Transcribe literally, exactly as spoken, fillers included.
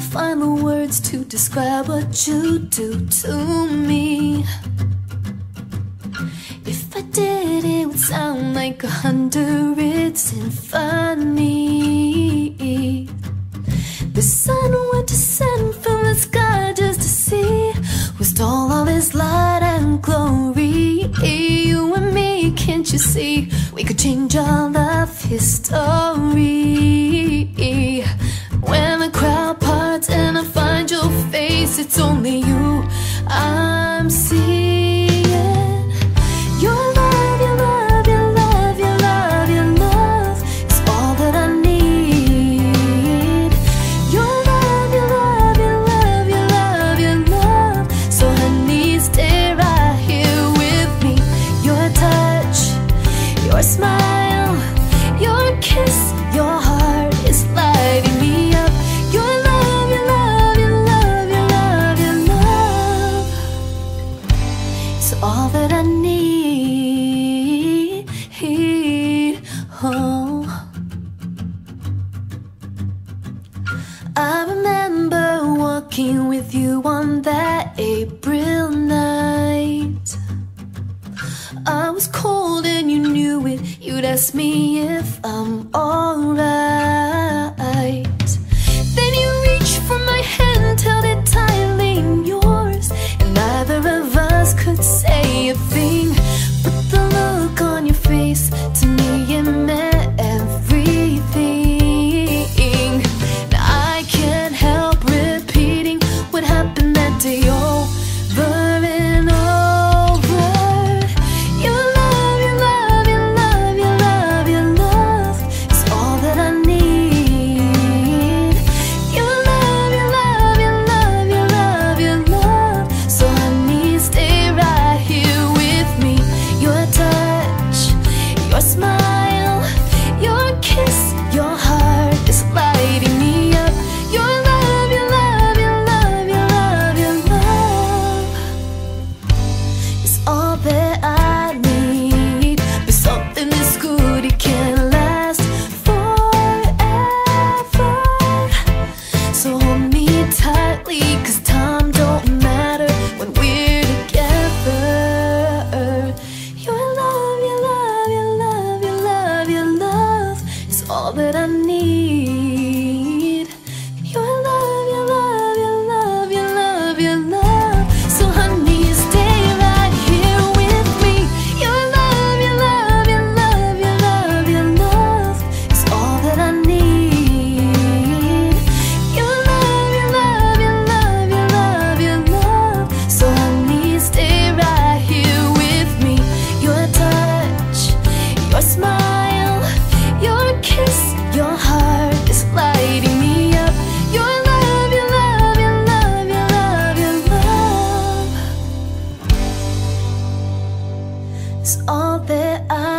never find the words to describe what you do to me. If I did, it would sound like a hundred symphonies. The sun went to descend from the sky just to see was all of his light and glory. You and me, can't you see? We could change all of history. When the crowd parts and I find your face, it's only you I'm seeing. Your love, your love, your love, your love, your love is all that I need. Your love, your love, your love, your love, your love. So honey, stay right here with me. Your touch, your smile, your kiss, your heart is lighting me. All that I need. Oh. I remember walking with you on that April night. I was cold and you knew it. You'd ask me if I'm alright. Then you reached for my hand, held it tightly in yours, and neither of us could say a thing, but the look on your face, to me it meant everything. Now I can't help repeating what happened that day over and over. Your love, your love, your love, your love, your love is all that I need. Your love, your love, your love, your love, your love. So honey, stay right me. Your touch, your smile, your kiss, your heart is lighting me up. Your love, your love, your love, your love, your love is all that I need. But something this good, it can't last forever. So hold me tightly, cause time don't matter when we're together. All that I need. Your love, your love, your love, your love, your love. So honey, stay right here with me. Your love, your love, your love, your love, your love is all that I need. Your love, your love, your love, your love, your love. So honey, stay right here with me. Your touch, your smile, your kiss, your heart is lighting me up. Your love, your love, your love, your love, your love is all that I